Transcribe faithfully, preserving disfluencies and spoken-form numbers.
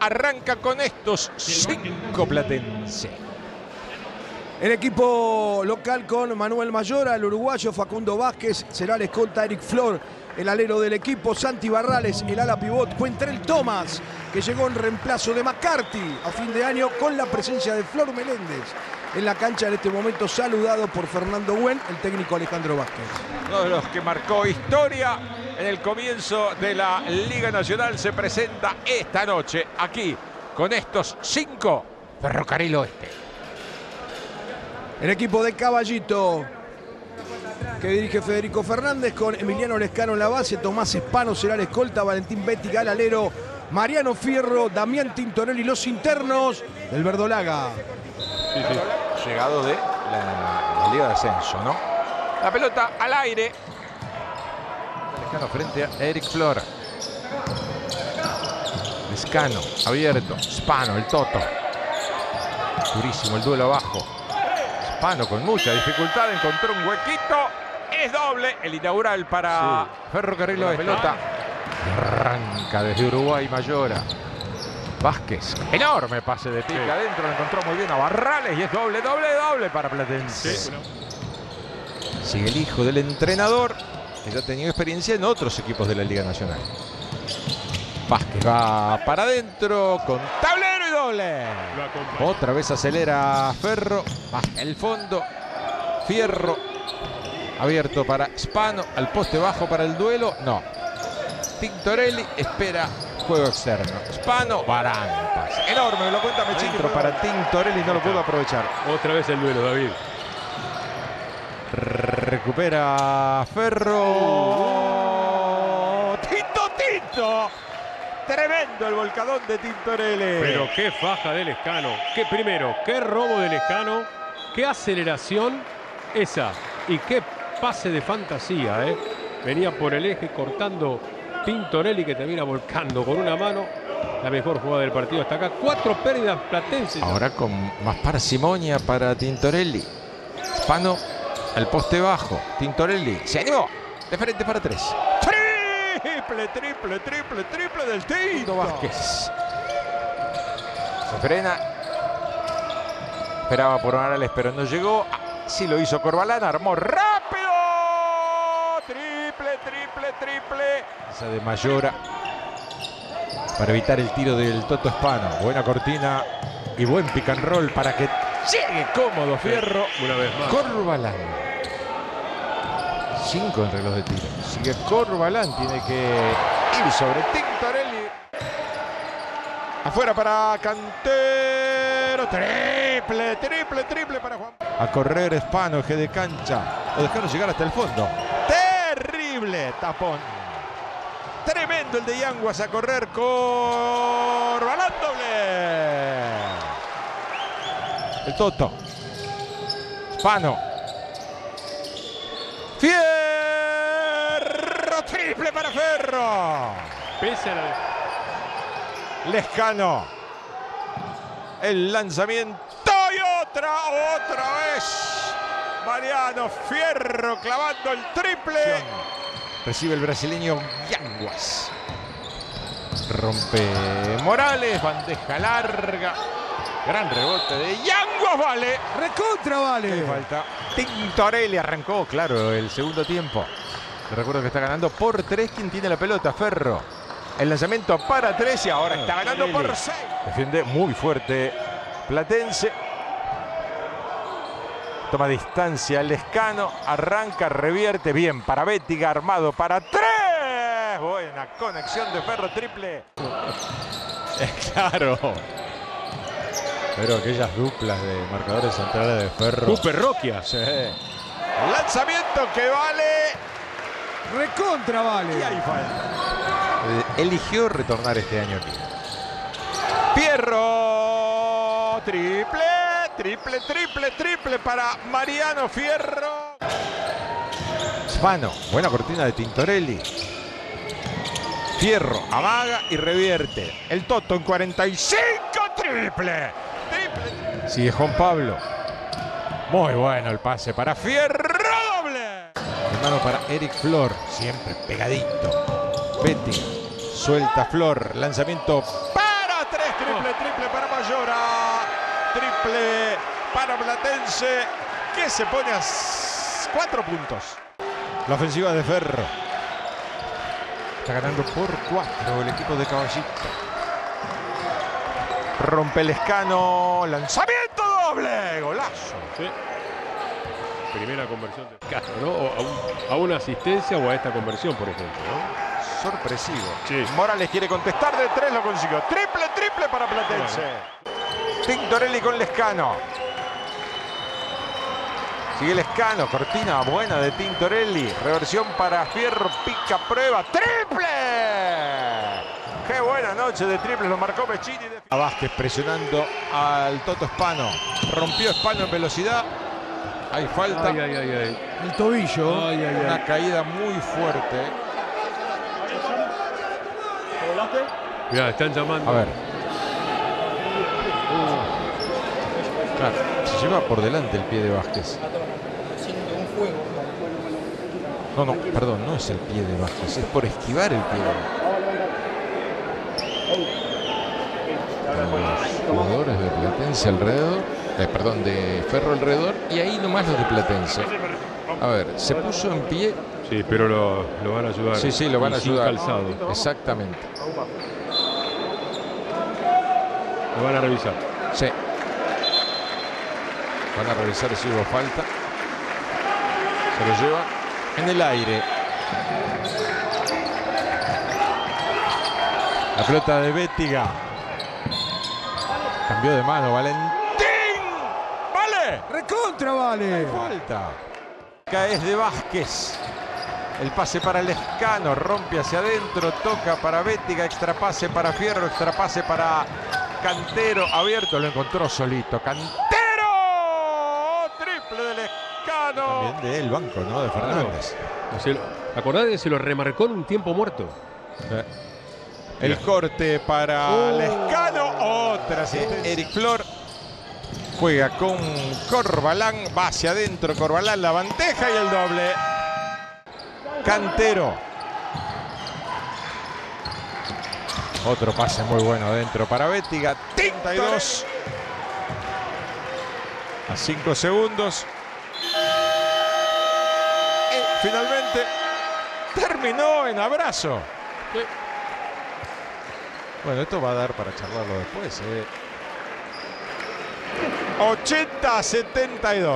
Arranca con estos cinco Platense. El equipo local con Manuel Mayora, el uruguayo Facundo Vázquez, será el escolta Eric Flor, el alero del equipo, Santi Barrales, el ala pivot, Quintrell Thomas, que llegó en reemplazo de McCarthy a fin de año, con la presencia de Flor Meléndez en la cancha en este momento, saludado por Fernando Buen, el técnico Alejandro Vázquez. Uno de los que marcó historia en el comienzo de la Liga Nacional se presenta esta noche aquí con estos cinco Ferrocarril Oeste. El equipo de Caballito, que dirige Federico Fernández, con Emiliano Lescano en la base, Tomás Espano será el escolta, Valentín Petty Galalero, Mariano Fierro, Damián Tintonel y los internos del verdolaga. Sí, sí. Llegado de la, la Liga de Ascenso, ¿no? La pelota al aire. Lescano frente a Eric Flor. Lescano, abierto. Espano, el toto. Durísimo el duelo abajo. Espano con mucha dificultad, encontró un huequito. Es doble el inaugural para sí. Ferrocarril Oeste. La pelota arranca desde Uruguay Mayora. Vázquez, enorme pase de pica, sí. Adentro lo encontró muy bien a Barrales y es doble, doble, doble para Platense. Sí, bueno. Sigue el hijo del entrenador, que ya ha tenido experiencia en otros equipos de la Liga Nacional. Vázquez va para adentro con tablero y doble. Otra vez acelera Ferro, baja el fondo, Fierro, abierto para Espano, al poste bajo para el duelo, no. Tintorelli espera juego externo. Espano, Barantas. Enorme, lo cuenta Mechitro para Tintorelli, no lo pudo aprovechar. Otra vez el duelo, David. Recupera Ferro. ¡Tito, Tito! Tremendo el volcadón de Tintorelli. Pero qué faja de Lescano. Qué primero, qué robo de Lescano. Qué aceleración esa. Y qué pase de fantasía, ¿eh? Venía por el eje cortando Tintorelli, que termina volcando con una mano. La mejor jugada del partido hasta acá. Cuatro pérdidas platenses. Ahora con más parsimonia para Tintorelli. Espano al poste bajo. Tintorelli se animó. De frente para tres. Triple, triple, triple, triple del Tito Vázquez. Se frena. Esperaba por Morales, pero no llegó. Sí lo hizo Corbalán. Armó rápido. Triple, triple, triple. Esa de Mayora para evitar el tiro del Toto Espano. Buena cortina y buen pick and roll para que llegue cómodo Fierro. Una vez más. Corbalán. Cinco en reloj de tiro. Sigue Corbalán. Tiene que ir sobre Tintorelli. Afuera para Cantero. Triple, triple, triple para Juan. A correr Espano, eje de cancha. Lo dejaron llegar hasta el fondo. Tapón. Tremendo el de Yanguas a correr. Corbalán doble. El Toto. Espano. Fierro. Triple para Ferro. Lescano. El lanzamiento. Y otra, otra vez. Mariano Fierro clavando el triple. Recibe el brasileño Yanguas. Rompe Morales, bandeja larga. Gran rebote de Yanguas, vale. Recontra vale. Le falta. Tintorelli arrancó, claro, el segundo tiempo. Les recuerdo que está ganando por tres quien tiene la pelota, Ferro. El lanzamiento para tres y ahora ah, está ganando Tintorelli. Por seis. Defiende muy fuerte Platense. Toma distancia Lescano, arranca, revierte bien para Bétiga, armado para tres. Buena conexión de Ferro, triple. Claro. Pero aquellas duplas de marcadores centrales de Ferro. Superroquia. Sí. Lanzamiento que vale. Recontra vale. Y ahí falta. Eligió retornar este año aquí. Fierro, triple. Triple, triple, triple para Mariano Fierro. Espano, buena cortina de Tintorelli. Fierro, amaga y revierte. El Toto en cuarenta y cinco, triple. Triple. Sigue Juan Pablo. Muy bueno el pase para Fierro, doble. Hermano para Eric Flor, siempre pegadito. Betty, suelta Flor, lanzamiento para tres Triple, triple para Mayora. Triple para Platense, que se pone a cuatro puntos. La ofensiva de Ferro. Está ganando por cuatro el equipo de Caballito. Rompe Lescano. Lanzamiento doble. Golazo. Sí. Primera conversión de Castro, ¿no? O a, un, a una asistencia o a esta conversión, por ejemplo, ¿no? Sorpresivo. Sí. Morales quiere contestar de tres, lo consiguió. Triple, triple para Platense. Bueno. Tintonelli con Lescano. Sigue Lescano, cortina buena de Tintonelli. Reversión para Fierro, pica, prueba. ¡Triple! ¡Qué buena noche de triples! Lo marcó Pechini. De... Vázquez presionando al Toto Espano. Rompió Espano en velocidad. Hay falta. Ay, ay, ay, ay. El tobillo. Ay, ay, una ay. Caída muy fuerte. Mirá, están llamando. A ver. Uh. Claro, se lleva por delante el pie de Vázquez. No, no, perdón, no es el pie de Vázquez, es por esquivar el pie de Vázquez. Los jugadores de Platense alrededor. Eh, perdón, de Ferro alrededor, y ahí nomás los de Platense. A ver, se puso en pie. Sí, pero lo, lo van a ayudar. Sí, sí, lo van a ayudar. Calzado. Exactamente. Lo van a revisar. Sí. Van a revisar si hubo falta. Se lo lleva en el aire. La pelota de Bétiga. Cambió de mano, Valentín. ¡Recontra, vale! Falta. Acá es de Vázquez. El pase para Lescano. Rompe hacia adentro. Toca para Bétiga. Extrapase para Fierro. Extrapase para Cantero. Abierto. Lo encontró solito. ¡Cantero! Triple de Lescano. También del banco, ¿no? De Fernández. Claro. Acordate que se lo remarcó en un tiempo muerto. Eh. El Mira. corte para oh. Lescano. Otra asistencia. Eric Flor. Juega con Corbalán, va hacia adentro Corbalán, la bandeja y el doble. Cantero. Otro pase muy bueno adentro para Bétiga. treinta y dos. A cinco segundos. Y finalmente terminó en abrazo. Bueno, esto va a dar para charlarlo después, eh. ochenta a setenta y dos.